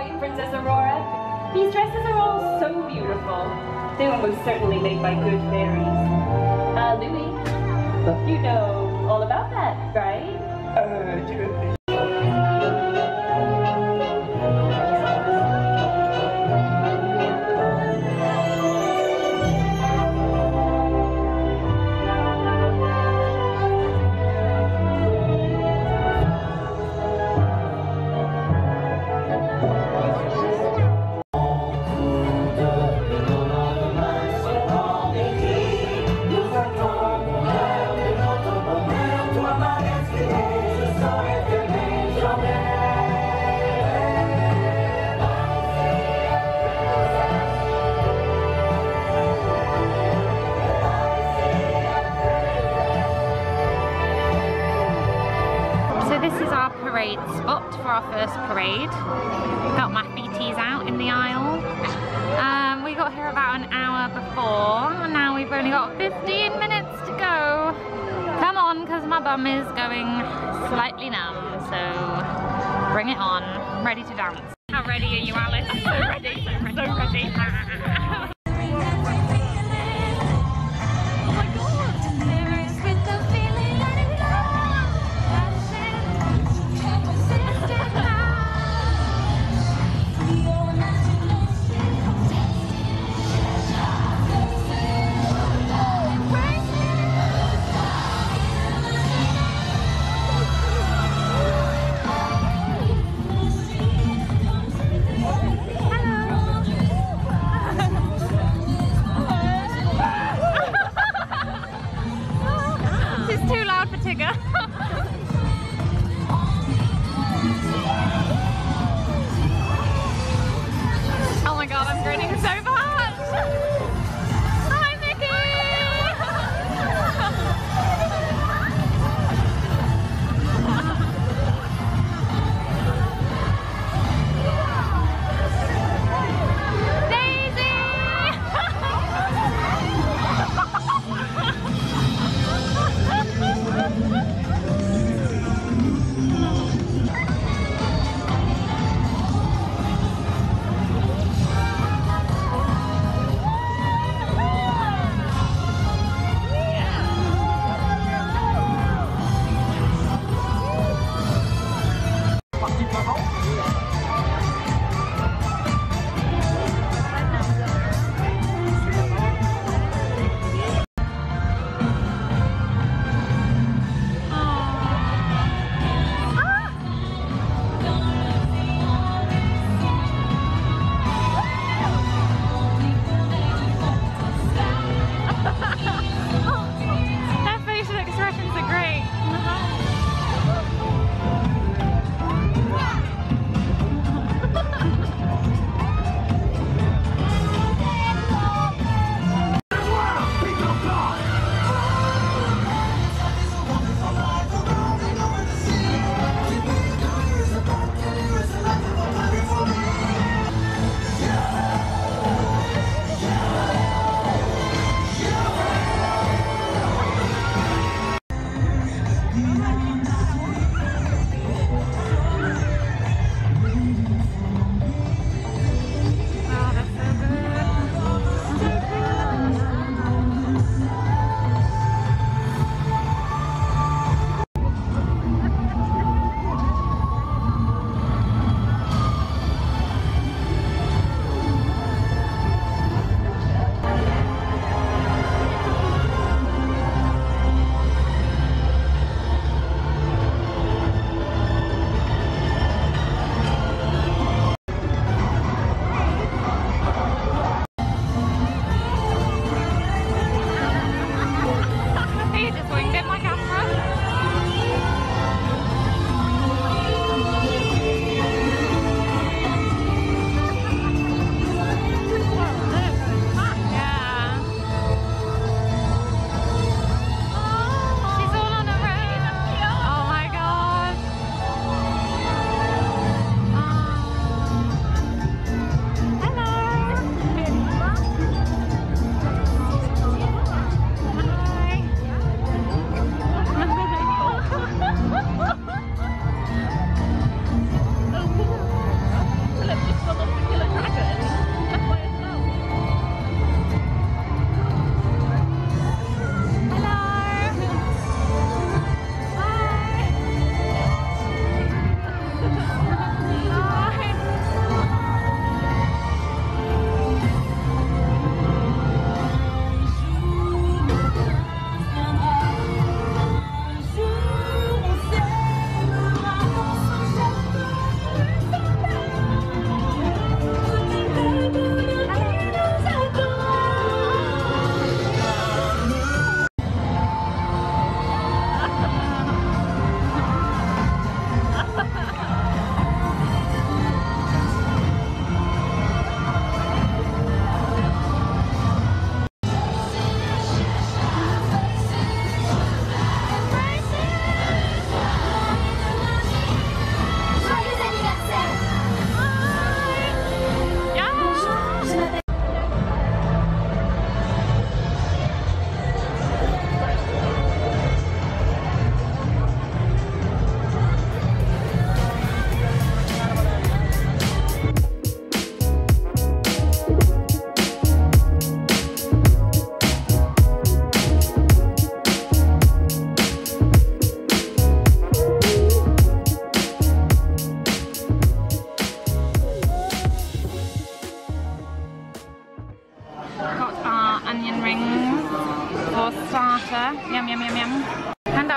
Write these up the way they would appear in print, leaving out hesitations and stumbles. white Princess Aurora. These dresses are all so beautiful. They will most certainly make my good fairies. Louis, you know all about that, right? True. Spot for our first parade. Got my feeties out in the aisle. We got here about an hour before and now we've only got 15 minutes to go. Come on, because my bum is going slightly numb, so bring it on. I'm ready to dance. How ready are you, Alice? So ready, so ready, so ready.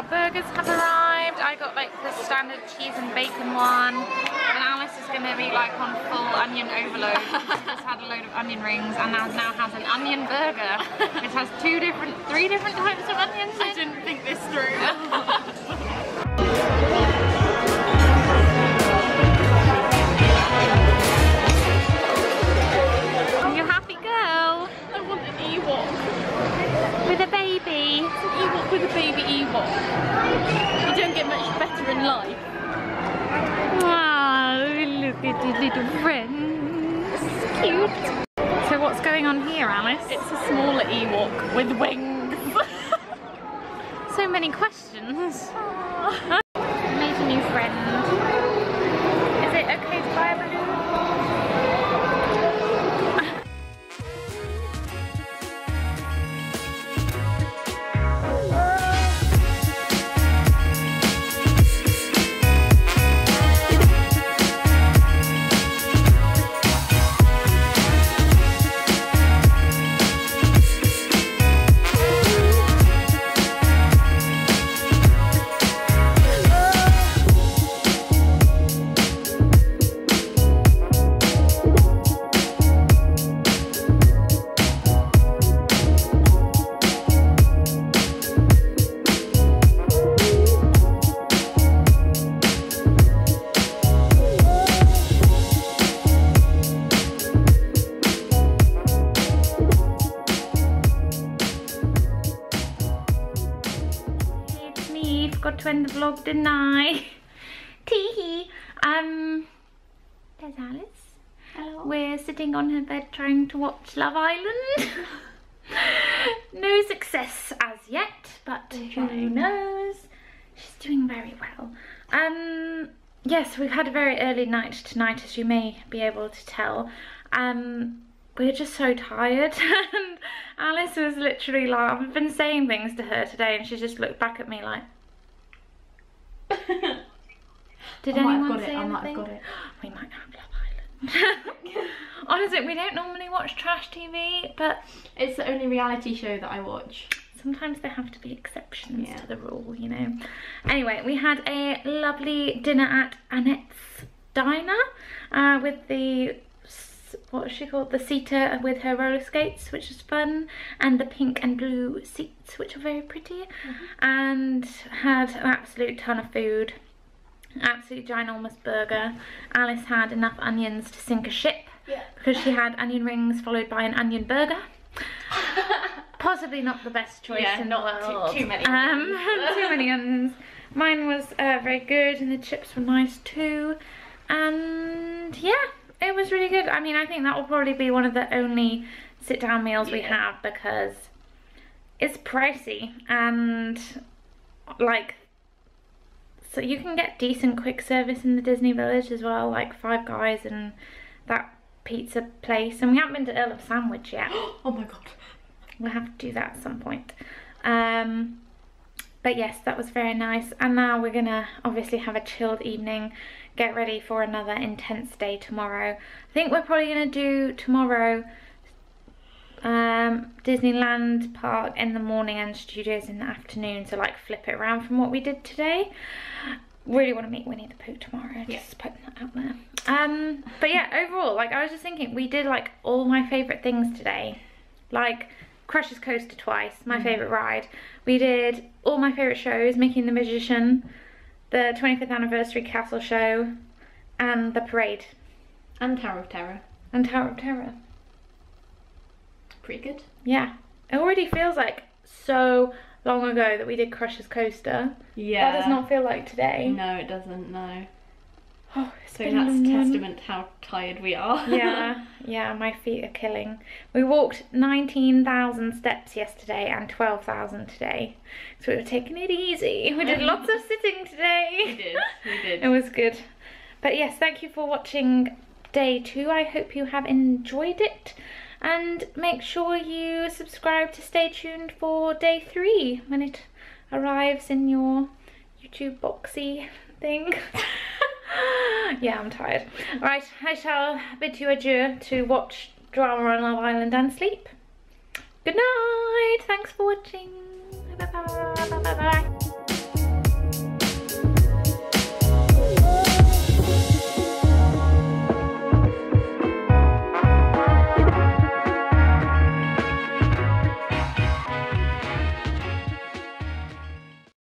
our burgers have arrived. I got like the standard cheese and bacon one, and Alice is going to be like on full onion overload. She's just had a load of onion rings and now has an onion burger, which has three different types of onions. I didn't think this through. Ewok with a baby Ewok. You don't get much better in life. Wow, look at his little friend. This is cute. So what's going on here, Alice? It's a smaller Ewok with wings. So many questions. Aww. Made a new friend. Is it okay to buy a balloon? To end the vlog, didn't I? Teehee. There's Alice. Hello. We're sitting on her bed trying to watch Love Island. No success as yet, but who knows? She's doing very well. Yes, we've had a very early night tonight, as you may be able to tell. We're just so tired, and Alice was literally like, I've been saying things to her today, and she just looked back at me like, did anyone say anything? We might have Love Island. Honestly, we don't normally watch trash TV, but it's the only reality show that I watch. Sometimes there have to be exceptions to the rule, you know. Anyway, we had a lovely dinner at Annette's Diner with the, what she called, the seater with her roller skates, which is fun, and the pink and blue seats, which are very pretty, and had an absolute ton of food. Absolute ginormous burger. Alice had enough onions to sink a ship because she had onion rings followed by an onion burger. Possibly not the best choice in the world. Too many onions. Too many onions. Mine was very good, and the chips were nice too, and yeah, it was really good. I mean, I think that will probably be one of the only sit-down meals we have, because it's pricey, and like, so you can get decent quick service in the Disney Village as well, like Five Guys and that pizza place. And we haven't been to Earl of Sandwich yet. Oh my god. We'll have to do that at some point. But yes, that was very nice. And now we're gonna obviously have a chilled evening, get ready for another intense day tomorrow. I think we're probably gonna do tomorrow Disneyland Park in the morning and Studios in the afternoon, so like flip it around from what we did today. Really want to meet Winnie the Pooh tomorrow, just putting that out there. But yeah, overall, like I was just thinking, we did like all my favourite things today. Like Crush's Coaster twice, my favourite ride. We did all my favourite shows, Mickey and the Magician, the 25th anniversary castle show, and the parade. And Tower of Terror. And Tower of Terror. Pretty good. Yeah, it already feels like so long ago that we did Crush's Coaster. Yeah, that does not feel like today. No, it doesn't. No. Oh, so that's testament to how tired we are. Yeah, yeah, my feet are killing. We walked 19,000 steps yesterday and 12,000 today, so we were taking it easy. We did lots of sitting today. We did. It was good. But yes, thank you for watching day 2. I hope you have enjoyed it. And make sure you subscribe to stay tuned for day 3 when it arrives in your YouTube boxy thing. Yeah, I'm tired. Right, I shall bid you adieu to watch drama on Love Island and sleep. Good night. Thanks for watching. Bye bye.